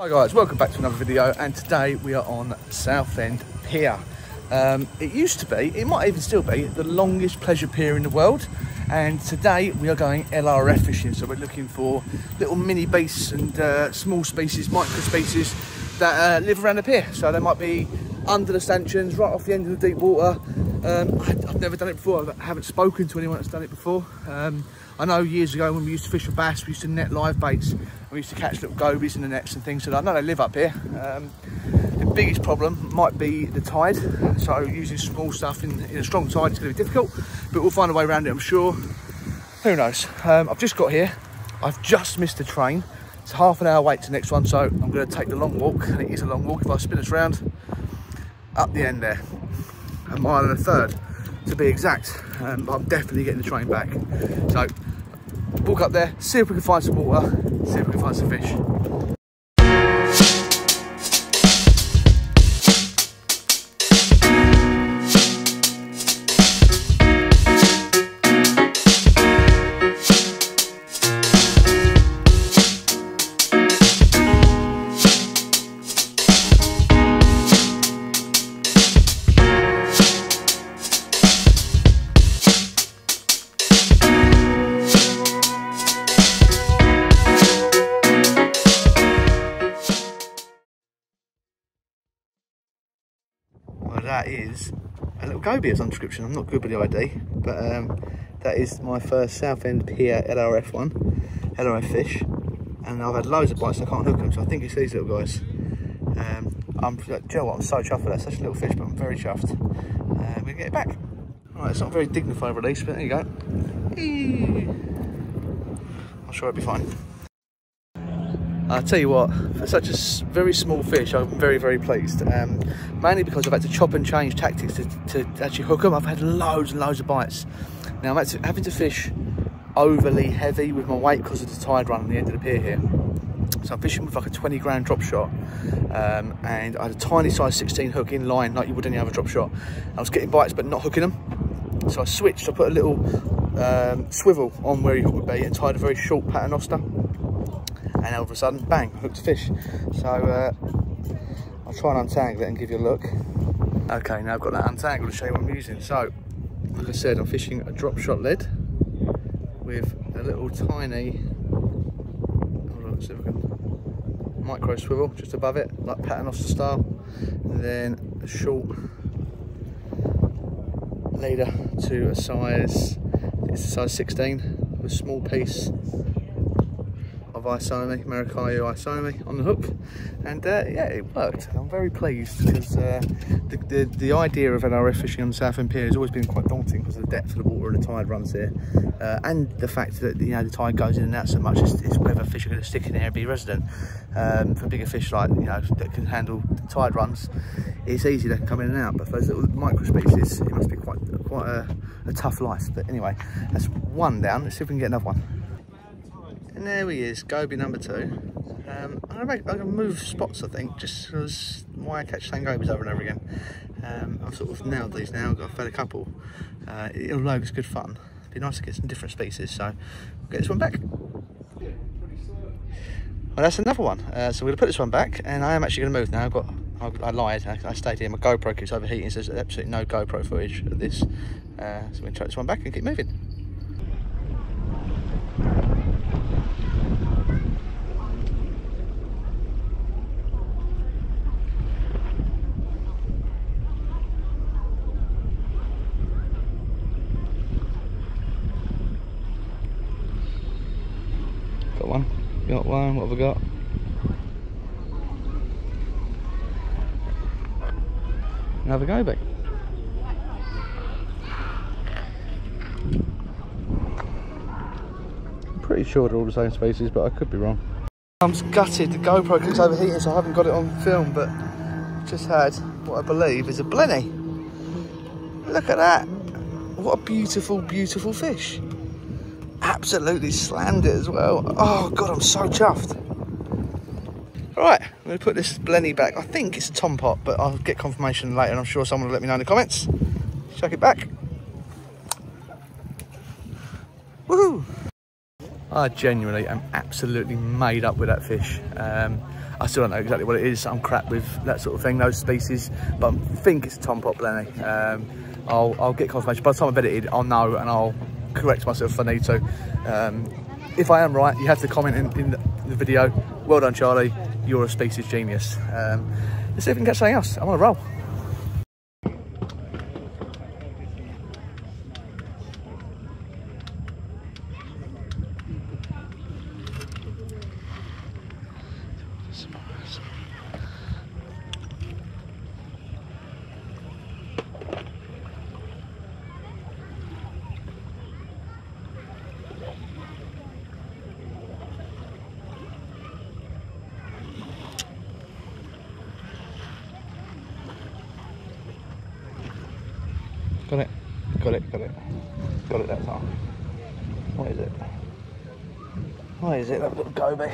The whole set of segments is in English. Hi guys, welcome back to another video, and today we are on Southend Pier. It used to be, it might even still be, the longest pleasure pier in the world, and today we are going LRF fishing. So we're looking for little mini beasts and small species, micro species that live around the pier. So they might be under the stanchions, right off the end of the deep water. I've never done it before. I haven't spoken to anyone that's done it before. I know years ago when we used to fish for bass, we used to net live baits. We used to catch little gobies in the nets and things, so I know they live up here. The biggest problem might be the tide. So using small stuff in a strong tide is going to be difficult, but we'll find a way around it, I'm sure. Who knows? I've just got here. I've just missed the train. It's half an hour wait to the next one, so I'm going to take the long walk. And it is a long walk if I spin us round. Up the end there. A mile and a third, to be exact. I'm definitely getting the train back. So, walk up there, see if we can find some water, see if we can find some fish. That is a little goby of some description. I'm not good with the ID, but that is my first Southend Pier LRF one, LRF fish, and I've had loads of bites. So I can't hook them, so I think it's these little guys. Do you know what? I'm so chuffed for that. Such a little fish, but I'm very chuffed. We're gonna get it back. All right, it's not a very dignified release, but there you go. I'm sure it'll be fine. I'll tell you what, for such a very small fish, I'm very, very pleased. Mainly because I've had to chop and change tactics to actually hook them. I've had loads and loads of bites. Now, I'm having to fish overly heavy with my weight because of the tide run on the end of the pier here. So I'm fishing with like a 20 gram drop shot, and I had a tiny size 16 hook in line like you would any other drop shot. I was getting bites but not hooking them. So I switched, I put a little swivel on where your hook would be and tied a very short paternoster. And all of a sudden, bang, hooked a fish. So I'll try and untangle it and give you a look. Okay, now I've got that untangled to show you what I'm using. So, like I said, I'm fishing a drop shot lead with a little tiny, let's see if we can, micro swivel just above it, like paternoster style. And then a short leader to a size, it's a size 16, with a small piece of Isome, Marukyu Isome on the hook, and yeah, it worked. I'm very pleased because the idea of LRF fishing on Southend Pier has always been quite daunting because of the depth of the water and the tide runs here, and the fact that, you know, the tide goes in and out so much. It's whether fish are going to stick in there and be resident. For bigger fish, like, you know, that can handle tide runs, it's easy, they can come in and out, but for those little micro species, it must be quite a tough life. But anyway, that's one down. Let's see if we can get another one. And there he is, goby number two. I'm going to move spots, I think, just because why I catch the same gobies over and over again. I've sort of nailed these now, I've fed a couple. Although it's good fun. It'd be nice to get some different species, so we'll get this one back. Well, that's another one. So we're going to put this one back, and I am actually going to move now. I lied, I stayed here, my GoPro keeps overheating, so there's absolutely no GoPro footage of this. So we're going to chuck this one back and keep moving. Got one, what have I got? Another goby. Pretty sure they're all the same species, but I could be wrong. I'm gutted, the GoPro keeps overheating, so I haven't got it on film, but just had what I believe is a blenny. Look at that. What a beautiful, beautiful fish. Absolutely slammed it as well. Oh god, I'm so chuffed. Right, I'm going to put this blenny back. I think it's a tompot, but I'll get confirmation later, and I'm sure someone will let me know in the comments. Chuck it back. Woohoo! I genuinely am absolutely made up with that fish. I still don't know exactly what it is. I'm crap with that sort of thing, those species, but I think it's tompot blenny. I'll get confirmation. By the time I've edited, I'll know and I'll correct myself if I need to. If I am right, you have to comment in the video. Well done, Charlie. You're a species genius. Let's see if we can get something else. I'm on a roll. Got it that time. What is it? What is it, that little goby?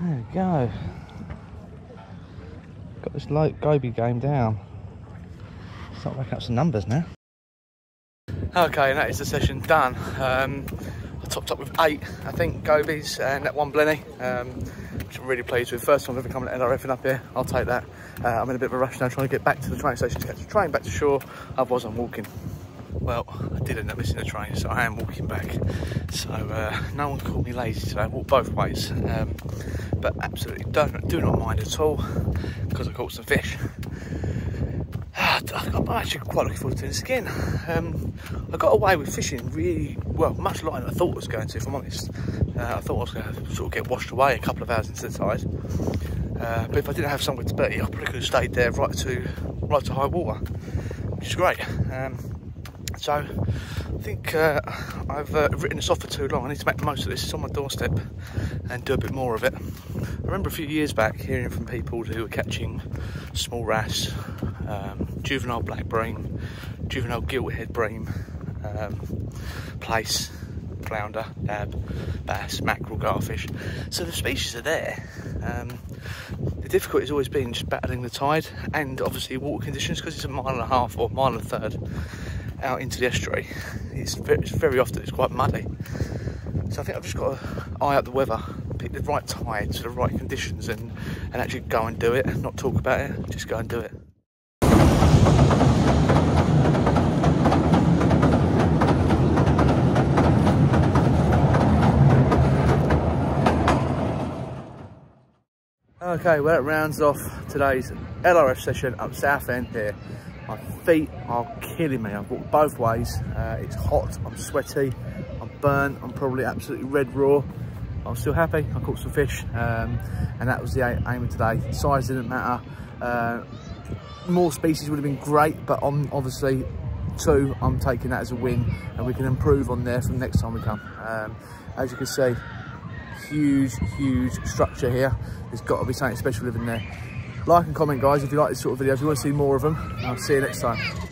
There we go. Got this low goby game down. Start racking up some numbers now. Okay, and that is the session done. I topped up with 8, I think, gobies and that one blenny, which I'm really pleased with. First time I've ever come to LRFing up here. I'll take that. I'm in a bit of a rush now, trying to get back to the train station to catch the train back to shore. Otherwise, I'm walking. Well, I did end up missing the train, so I am walking back. So no one called me lazy today. I walked both ways, but absolutely do not mind at all because I caught some fish. I'm actually quite looking forward to this again. I got away with fishing really well, much lighter than I thought I was going to, if I'm honest. I thought I was going to sort of get washed away a couple of hours into the tide. But if I didn't have somewhere to be, I probably could have stayed there right to high water, which is great. So I think I've written this off for too long. I need to make the most of this. It's on my doorstep and do a bit more of it. I remember a few years back hearing from people who were catching small wrasse, juvenile black bream, juvenile gilthead bream, plaice, flounder, dab, bass, mackerel, garfish. So the species are there. The difficulty has always been just battling the tide and obviously water conditions, because it's a mile and a half or mile and a third out into the estuary. It's very often it's quite muddy. So I think I've just got to eye up the weather, pick the right tide to the right conditions, and actually go and do it, not talk about it, just go and do it. Okay, well, that rounds off today's LRF session up Southend Pier. My feet are killing me. I've walked both ways. It's hot, I'm sweaty, I'm burnt, I'm probably absolutely red raw. I'm still happy, I caught some fish, and that was the aim of today. Size didn't matter. More species would have been great, but I'm obviously 2, I'm taking that as a win, and we can improve on there from next time we come. As you can see, huge structure here. There's got to be something special living there. Like and comment, guys, if you like this sort of video, if you want to see more of them. I'll see you next time.